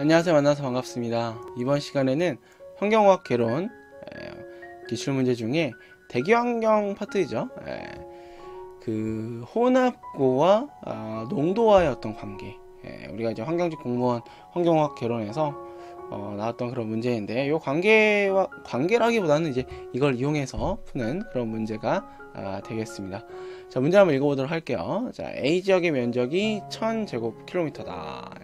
안녕하세요. 만나서 반갑습니다. 이번 시간에는 환경화학 개론 기출문제 중에 대기환경 파트이죠. 그 혼합고와 농도와의 어떤 관계, 우리가 이제 환경직 공무원 환경화학 개론에서 나왔던 그런 문제인데, 이 관계라기보다는 이제 이걸 이용해서 푸는 그런 문제가 되겠습니다. 자, 문제 한번 읽어보도록 할게요. 자, A 지역의 면적이 1000제곱킬로미터다.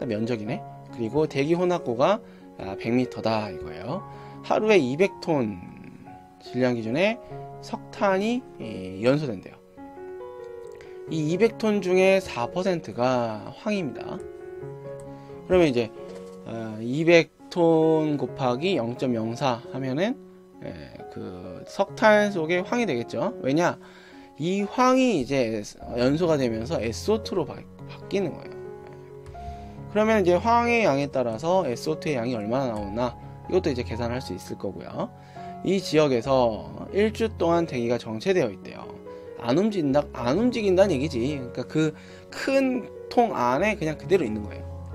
일단 면적이네. 그리고 대기 혼합고가 100m다 이거예요. 하루에 200톤 질량 기준에 석탄이 연소된대요. 이 200톤 중에 4%가 황입니다. 그러면 이제 200톤 곱하기 0.04 하면은 그 석탄 속에 황이 되겠죠. 왜냐, 이 황이 이제 연소가 되면서 SO2로 바뀌는 거예요. 그러면 이제 황의 양에 따라서 SO2의 양이 얼마나 나오나, 이것도 이제 계산할 수 있을 거고요. 이 지역에서 1주 동안 대기가 정체되어 있대요. 안 움직인다는 얘기지. 그러니까 그 큰 통 안에 그냥 그대로 있는 거예요.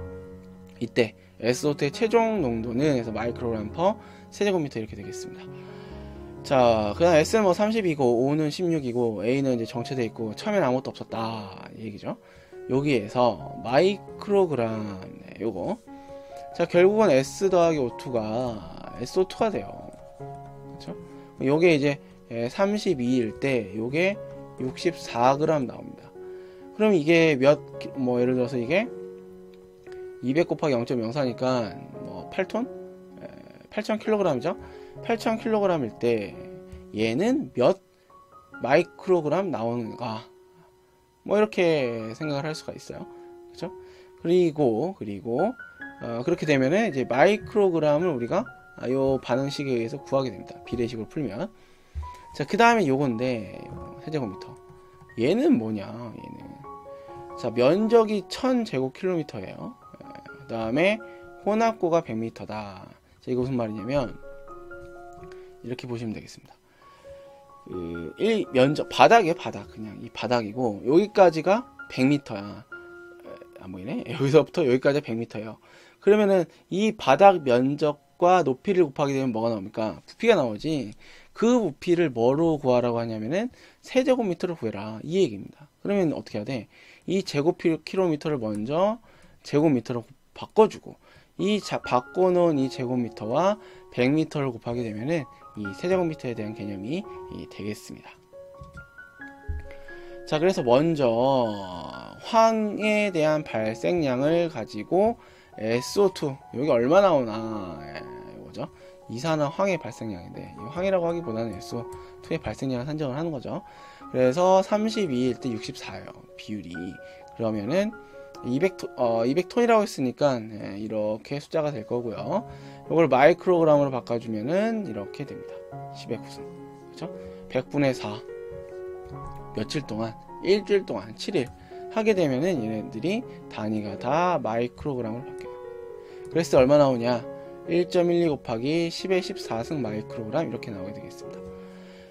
이때 SO2의 최종 농도는 그래서 마이크로그램 퍼 세제곱미터 이렇게 되겠습니다. 자, 그다음 S는 뭐 32고, O는 16이고, A는 이제 정체되어 있고, 처음엔 아무것도 없었다 이 얘기죠. 여기에서 마이크로그램, 요거. 자, 결국은 S 더하기 O2가 SO2가 돼요. 그쵸? 요게 이제 32일 때 요게 64g 나옵니다. 그럼 이게 뭐 예를 들어서 이게 200 곱하기 0.04니까 뭐 8톤? 8000kg이죠? 8000kg일 때 얘는 몇 마이크로그램 나오는가? 뭐 이렇게 생각을 할 수가 있어요. 그렇죠? 그리고 그렇게 되면은 이제 마이크로그램을 우리가 요 반응식에 의해서 구하게 됩니다. 비례식으로 풀면. 자, 그 다음에 요건데 세제곱미터. 얘는 뭐냐? 얘는, 자, 면적이 1000제곱킬로미터예요. 그 다음에 혼합고가 100m다. 자, 이게 무슨 말이냐면 이렇게 보시면 되겠습니다. 그 면적, 바닥이에요. 바닥. 그냥 이 바닥이고, 여기까지가 100m야. 안 보이네. 여기서부터 여기까지 100m예요. 그러면은 이 바닥 면적과 높이를 곱하게 되면 뭐가 나옵니까? 부피가 나오지. 그 부피를 뭐로 구하라고 하냐면은 세제곱미터를 구해라, 이 얘기입니다. 그러면 어떻게 해야 돼? 이 제곱킬로미터를 먼저 제곱미터로 바꿔주고, 이 바꿔놓은 이 제곱미터와 100m를 곱하게 되면은 이 세제곱미터에 대한 개념이 되겠습니다. 자, 그래서 먼저 황에 대한 발생량을 가지고 SO2, 여기 얼마 나오나, 이거죠. 이산화 황의 발생량인데, 이 황이라고 하기보다는 SO2의 발생량을 산정을 하는 거죠. 그래서 32일 때 64예요 비율이. 그러면은 200톤이라고 했으니까 이렇게 숫자가 될 거고요. 이걸 마이크로그램으로 바꿔주면은 이렇게 됩니다. 10의 9승. 그렇죠? 100분의 4. 며칠 동안, 일주일 동안 7일 하게 되면은 얘네들이 단위가 다 마이크로그램으로 바뀌어요. 그랬을 때 얼마 나오냐? 1.12 곱하기 10의 14승 마이크로그램, 이렇게 나오게 되겠습니다.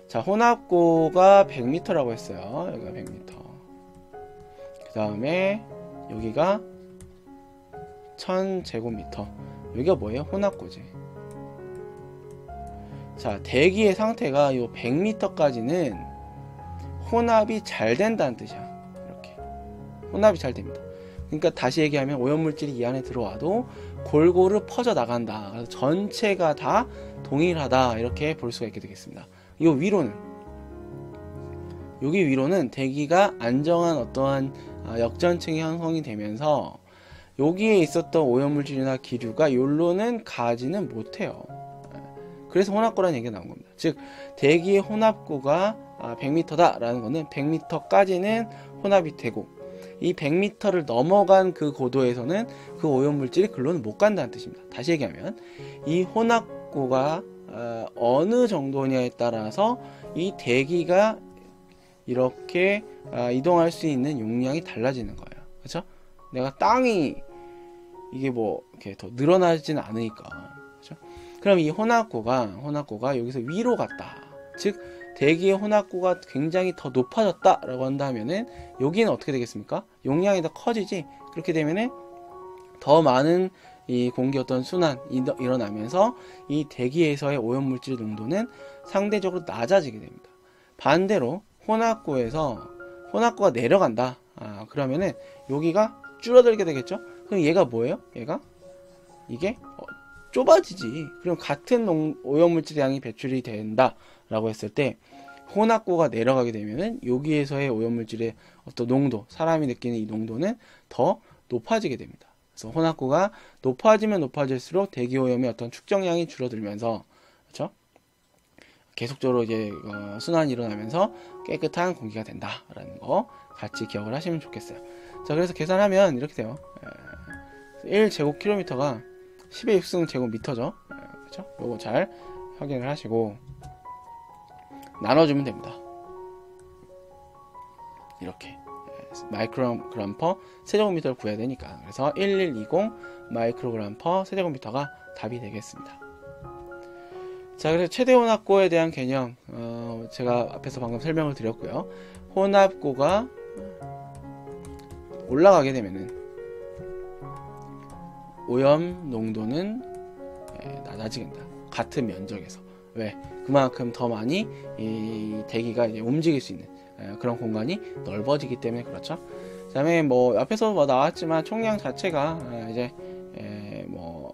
자, 혼합고가 100m라고 했어요. 여기가 100m. 그 다음에 여기가 1000제곱미터. 여기가 뭐예요? 혼합고지. 자, 대기의 상태가 요 100m까지는 혼합이 잘 된다는 뜻이야. 이렇게 혼합이 잘 됩니다. 그러니까 다시 얘기하면 오염물질이 이 안에 들어와도 골고루 퍼져 나간다. 그래서 전체가 다 동일하다, 이렇게 볼 수가 있게 되겠습니다. 요 위로는, 여기 위로는 대기가 안정한 어떠한 역전층이 형성이 되면서 여기에 있었던 오염물질이나 기류가 요로는 가지는 못해요. 그래서 혼합고라는 얘기가 나온 겁니다. 즉, 대기의 혼합고가 100m다 라는 거는 100m까지는 혼합이 되고, 이 100m를 넘어간 그 고도에서는 그 오염물질이 글로는 못 간다는 뜻입니다. 다시 얘기하면 이 혼합고가 어느 정도냐에 따라서 이 대기가 이렇게 이동할 수 있는 용량이 달라지는 거예요. 그렇죠? 내가 땅이 이게 뭐 이렇게 더 늘어나지는 않으니까. 그렇죠? 그럼 이 혼합고가 여기서 위로 갔다. 즉, 대기의 혼합고가 굉장히 더 높아졌다라고 한다면은 여기는 어떻게 되겠습니까? 용량이 더 커지지. 그렇게 되면은 더 많은 이 공기 어떤 순환이 일어나면서 이 대기에서의 오염물질 농도는 상대적으로 낮아지게 됩니다. 반대로 혼합구가 내려간다. 그러면은 여기가 줄어들게 되겠죠? 그럼 얘가 뭐예요? 이게 좁아지지. 그럼 같은 오염물질 양이 배출이 된다 라고 했을 때 혼합구가 내려가게 되면은 여기에서의 오염물질의 어떤 농도, 사람이 느끼는 이 농도는 더 높아지게 됩니다. 그래서 혼합구가 높아지면 높아질수록 대기오염의 어떤 축적량이 줄어들면서, 그렇죠? 계속적으로 이제 순환이 일어나면서 깨끗한 공기가 된다라는 거 같이 기억을 하시면 좋겠어요. 자, 그래서 계산하면 이렇게 돼요. 1제곱킬로미터가 10의 6승 제곱미터죠. 그렇죠? 요거 잘 확인을 하시고 나눠주면 됩니다. 이렇게 마이크로그램 퍼 세제곱미터를 구해야 되니까, 그래서 1120 마이크로그램 퍼 세제곱미터가 답이 되겠습니다. 자, 그래서 최대 혼합고에 대한 개념, 제가 앞에서 방금 설명을 드렸고요. 혼합고가 올라가게 되면은 오염 농도는 낮아지겠다. 같은 면적에서. 왜? 그만큼 더 많이 이 대기가 이제 움직일 수 있는 그런 공간이 넓어지기 때문에 그렇죠. 그 다음에 뭐 앞에서 뭐 나왔지만 총량 자체가 이제 뭐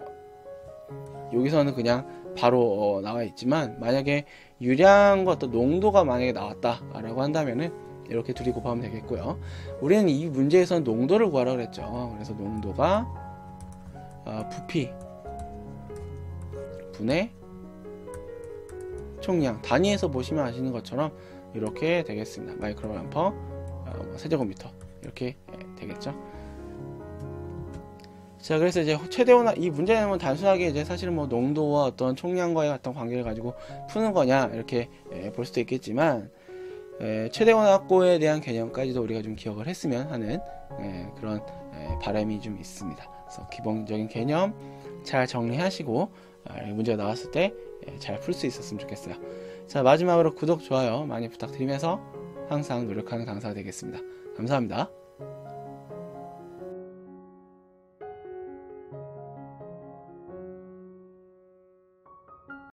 여기서는 그냥 바로 나와 있지만, 만약에 유량과 어떤 농도가 만약에 나왔다라고 한다면은 이렇게 둘이 곱하면 되겠고요. 우리는 이 문제에서는 농도를 구하라 그랬죠. 그래서 농도가 부피 분의 총량, 단위에서 보시면 아시는 것처럼 이렇게 되겠습니다. 마이크로그램 퍼 세제곱미터 이렇게 되겠죠. 자, 그래서 이제 최대 혼합, 이 문제는 단순하게 이제 사실은 뭐 농도와 어떤 총량과의 어떤 관계를 가지고 푸는 거냐 이렇게 볼 수도 있겠지만, 최대 혼합고에 대한 개념까지도 우리가 좀 기억을 했으면 하는 그런 바람이 좀 있습니다. 그래서 기본적인 개념 잘 정리하시고 문제가 나왔을 때 잘 풀 수 있었으면 좋겠어요. 자, 마지막으로 구독, 좋아요 많이 부탁드리면서 항상 노력하는 강사가 되겠습니다. 감사합니다.